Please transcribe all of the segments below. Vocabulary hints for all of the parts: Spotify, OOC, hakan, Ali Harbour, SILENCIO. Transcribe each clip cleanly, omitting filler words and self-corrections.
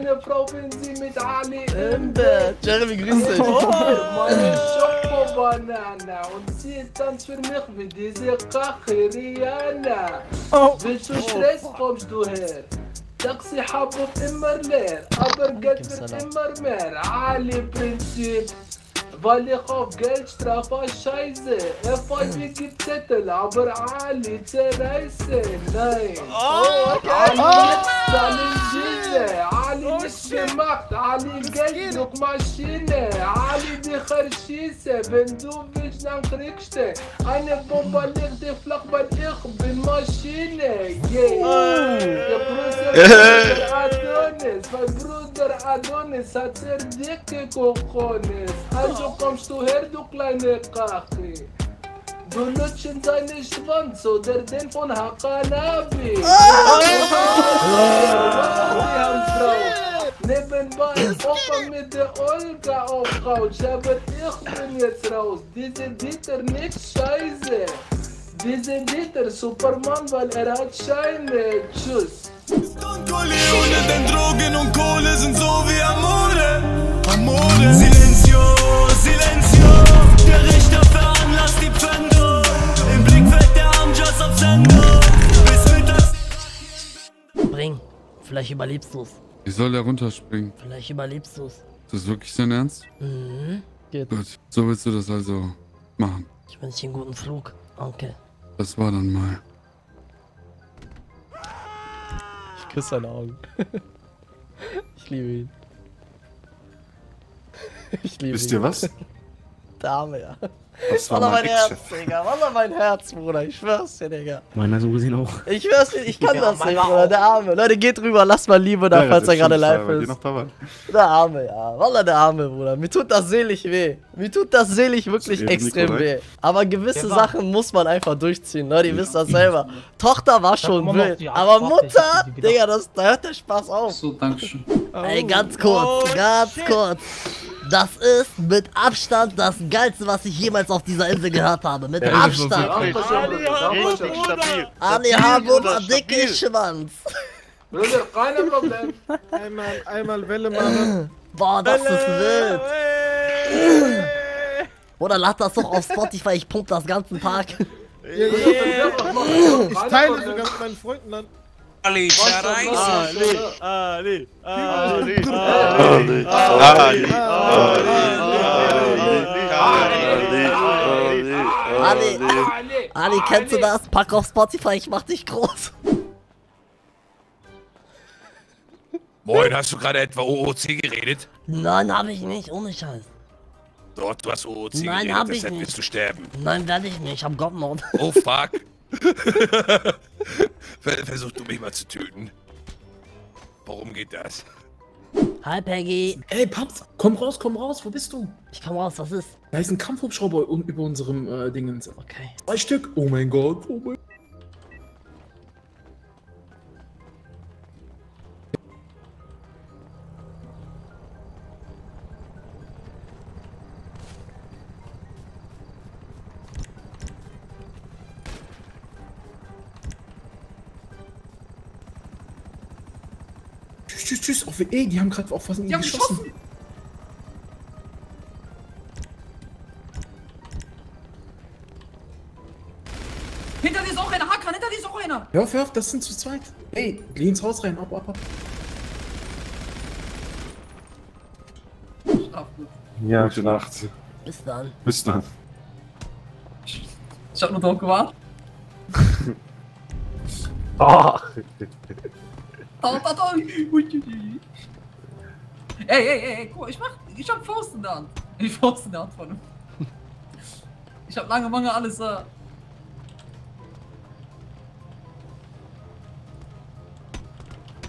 eine Frau, wenn sie mit Ali im Bett. Jeremy, grüß dich. Oh, meine Schokobanane. Und sie tanzt für mich wie diese Kachiriana. Willst du Stress, kommst du her. Taxi hab ich immer leer, aber Geld wird immer mehr. Ali-Prinzip. Weil ich auf Geldstrafe scheiße. FIB gibt Zettel, aber Ali zerreiße. Nein. Oh, okay. Ali nix, Ali Gille. Ali nichts gemacht, Ali Geld, Druckmaschine. Ali die Herschieße, wenn du willst, dann kriegst du. Eine Bombe liegt dir flach, weil ich bin Maschine. Yeah. Der Adonis, mein Bruder Adonis hat sehr dicke Kochonis. Also kommst du her, du kleine Kaki. Du lutschst in seinen Schwanz oder den von Hakanabi. Nebenbei Opa mit der Olga auf Couch, aber ich bin jetzt raus. Diese Dieter nix scheiße. Diese Dieter Superman, weil hat Scheine. Tschüss. Und Kohle ohne den Drogen und Kohle sind so wie Amore. Amore. Silencio, Silencio. Der Richter veranlasst die Pfändung. Im Blickfeld der Amjas auf Sendung. Bis mittags. Spring, vielleicht überlebst du's. Wie soll der runterspringen? Vielleicht überlebst du's. Ist das wirklich dein Ernst? Mhm. Geht. Gut, so willst du das also machen. Ich wünsche dir einen guten Flug, Onkel. Das war dann mal. Ich küsse seine Augen. Ich liebe ihn. Ich liebe Wisst ihn. Wisst ihr was? Dame, ja. Das war mein Herz, Digga. War mein Herz, Bruder. Ich schwör's dir, Digga. Meiner so gesehen auch. Ich schwör's dir, ich kann ja, das nicht, Bruder. Der Arme. Leute, geht rüber, lasst mal Liebe da, ja, falls er gerade live ist. Noch dabei. Der Arme, ja. Wallah, der Arme, Bruder. Mir tut das seelisch weh. Mir tut das seelisch wirklich extrem weh. Aber gewisse Sachen muss man einfach durchziehen, Leute. Ihr wisst das selber. Tochter war schon wild. Aber Mutter, Digga, da hört der Spaß auf. So, Dankeschön. Ey, ganz kurz, ganz kurz. Das ist mit Abstand das Geilste, was ich jemals auf dieser Insel gehört habe. Mit Abstand. Ali Harbour, dicke Schwanz. Bruder, kein Problem. Einmal Welle machen. Boah, das ist wild. Oder lad das doch auf Spotify, ich pump das ganzen Tag. Ich teile sogar mit meinen Freunden dann. Ali, Ali, Ali, Ali, Ali, Ali, Ali, Ali, Ali, kennst du das? Pack auf Spotify, ich mach dich groß. Moin, hast du gerade etwa OOC geredet? Nein, hab ich nicht, ohne Scheiß. Dort, du hast OOC geredet, nein, hab ich nicht. Willst du sterben? Nein, werde ich nicht, ich hab Gottmord. Oh fuck. Versuchst du mich mal zu töten? Warum geht das? Hi Peggy! Ey Paps, komm raus, wo bist du? Ich komm raus, was ist? Da ist ein Kampfhubschrauber über unserem Dingens. Okay. 2 Stück! Oh mein Gott, oh mein... Tschüss, tschüss, auf WE, die haben gerade auch was in die geschossen. Hinter dir ist auch einer, Hakan, hinter dir ist auch einer. Hör auf, das sind zu zweit. Ey, geh ins Haus rein, ab. Ja, gute Nacht. Bis dann. Bis dann. Ich hab nur drauf gewartet. Ach. Ey, guck mal, ich hab Faust in der Hand. Von ihm. Ich hab lange Mangel alles da.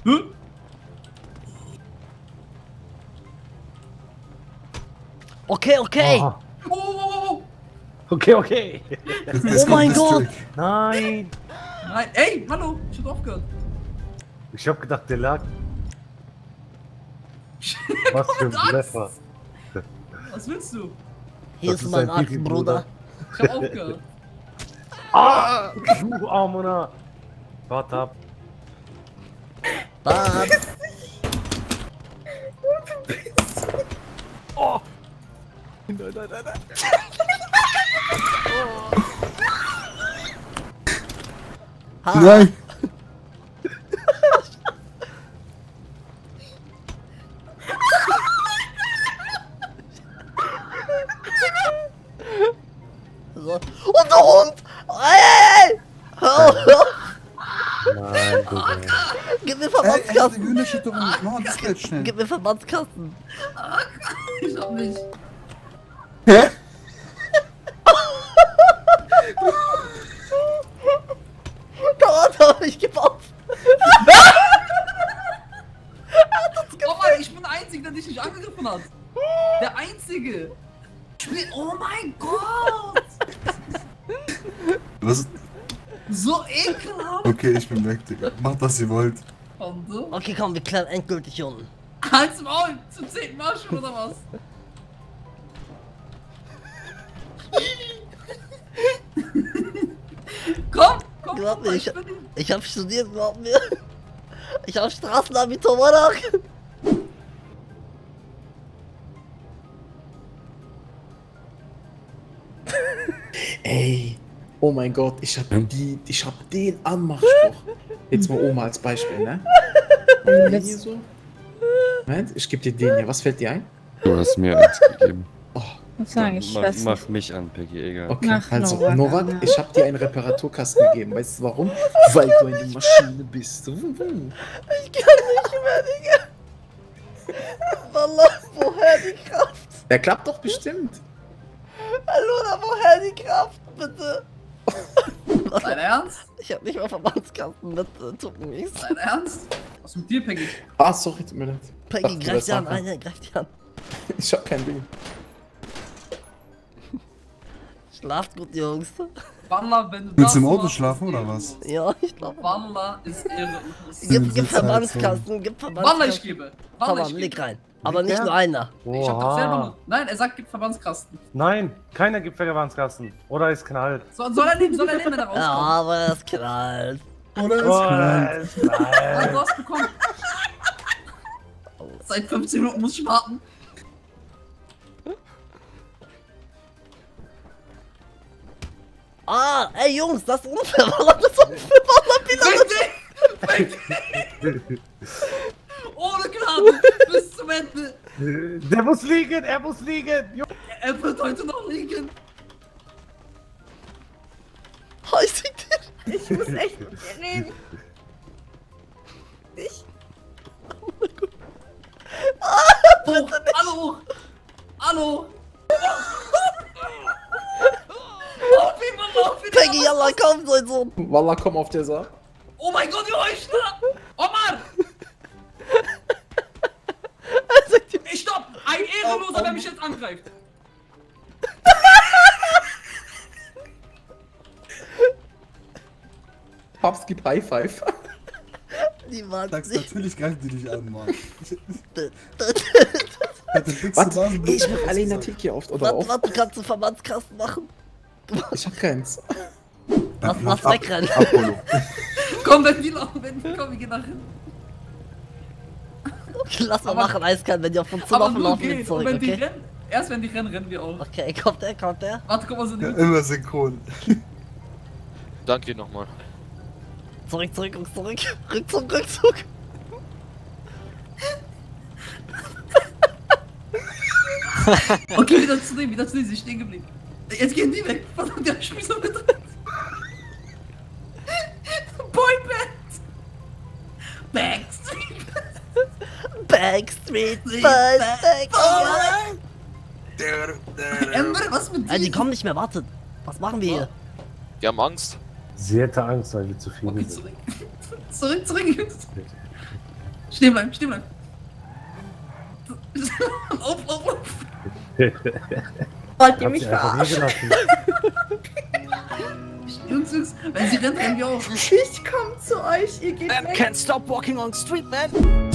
Hm? Okay. Oh. Okay. Oh mein Gott. Nein, ey, hallo, ich hab aufgehört. Ich hab gedacht, der lag. Was für ein Bleffer. Was willst du? Hier ist mein Arzt, Bruder. Ich hab aufgehört. Ah! Du Armona! Warte ab. Nein, nein, nein, nein. Oh. Nein. So. Und der Hund! Ey! Nein, Digga. Gib mir Verbandskasten! Gib mir Verbandskasten! Ich hab nicht. Hä? Komm auf, ich geb auf! Oh Mann, ich bin der Einzige, der dich nicht angegriffen hat! Der Einzige! Oh mein Gott! Was? So ekelhaft! Okay, ich bin weg, Digga. Macht, was ihr wollt. Okay, komm, wir klären endgültig hier unten. Halt's Maul! Zum 10. Mal schon, oder was? Komm, komm! Glaub mir, ich hab studiert, glaub mir. Ich hab Straßenabitur, Mann. Ey, oh mein Gott, ich hab den Anmachspruch. Jetzt mal Oma als Beispiel, ne? Den hier so. Moment, ich geb dir den hier. Was fällt dir ein? Du hast mir eins gegeben. Oh, was sag ich? Mach mich an, Peggy, egal. Okay, mach also, Norak, ich hab dir einen Reparaturkasten gegeben. Weißt du warum? Weil du eine Maschine bist. Ich kann nicht mehr, Digga. Wallah, woher die Kraft? Der klappt doch bestimmt. Hallo, woher die Kraft, bitte? Dein Ernst? Ich hab nicht mal Verbandskarten mit Tuppenmies. Dein Ernst? Was mit dir, Peggy? Ah, sorry, tut mir leid. Peggy, greif die an, Alter, greif die an. Ich hab kein Ding. Schlaft gut, Jungs. Wallah, wenn du willst im Auto schlafen, oder was? Ja, ich glaube. Wallah ist irre. Gib Verbandskasten, gib Verbandskasten. Wallah, ich gebe. Komm, leg rein. Aber nicht nur einer. Oha. Ich hab doch selber nur... Nein, er sagt, gib Verbandskasten. Nein, keiner gibt Verbandskasten. Oder es knallt. Soll er leben, wenn er rauskommt? Ja, aber es knallt. Oder es knallt. Also, du hast bekommen. Seit 15 Minuten muss ich warten. Ah, ey Jungs, das ist unfair, Wallah, das ist unfair, Wallah, bitte! Ohne Gnade, bis zum Ende! Der muss liegen, er muss liegen! Er wird heute noch liegen! Oh, ich seh dir! Ich muss echt mit dir reden! Ich... Oh mein Gott! Ah, bitte nicht! Hallo! Hallo! Peggy, Yalla, komm, sein Sohn! Wallah, komm auf der Saar. Oh mein Gott, ihr Heuchler! Omar! Ich stopp! Ein Ehrenloser, der mich jetzt angreift! Pops, gib High Five. Niemand. Sagst natürlich greifen die dich an, Mann. Ich mach Alena Tiki oft, oder? Warte, kannst du Verbandskasten machen? Ich hab keins. Lass wegrennen. Komm, wir gehen nach hinten. Lass mal machen, Eiskern, wenn die auf uns zulaufen, laufen wir zurück, okay? Erst wenn die rennen, rennen wir auch. Okay, kommt der? Warte, guck mal so nicht. Ja, immer synchron. Danke nochmal. Zurück. Rückzug. Okay, wieder zu nehmen, sie ist stehen geblieben. Jetzt gehen die weg! Verdammt, der Spießer mit drin! Boyband! Backstreet Boys! Emre, was mit denen? Die kommen nicht mehr, wartet! Was machen wir hier? Die haben Angst. Sie hätte Angst, weil wir zu viel sind. Zurück! Stehen bleiben! Auf! Wollt ihr mich verarschen? Jungs, wenn sie rennen, rennen wir auch. Ich komm zu euch, ihr geht weg. Can't stop walking on street, man.